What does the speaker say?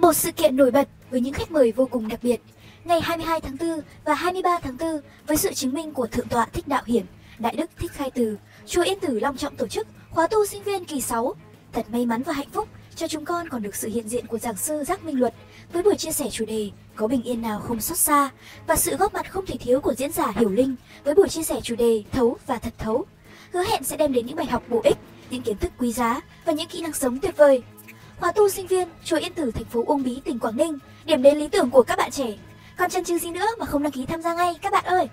Một sự kiện nổi bật với những khách mời vô cùng đặc biệt. Ngày 22 tháng 4 và 23 tháng 4, với sự chứng minh của Thượng tọa Thích Đạo Hiển, Đại đức Thích Khai Từ, Chùa Yên Tử long trọng tổ chức khóa tu sinh viên kỳ 6. Thật may mắn và hạnh phúc cho chúng con còn được sự hiện diện của giảng sư Giác Minh Luật với buổi chia sẻ chủ đề Có bình yên nào không xót xa, và sự góp mặt không thể thiếu của diễn giả Hiểu Linh với buổi chia sẻ chủ đề Thấu và Thật Thấu. Hứa hẹn sẽ đem đến những bài học bổ ích, những kiến thức quý giá và những kỹ năng sống tuyệt vời. Khóa tu sinh viên Chùa Yên Tử, thành phố Uông Bí, tỉnh Quảng Ninh, điểm đến lý tưởng của các bạn trẻ. Còn chần chừ gì nữa mà không đăng ký tham gia ngay các bạn ơi!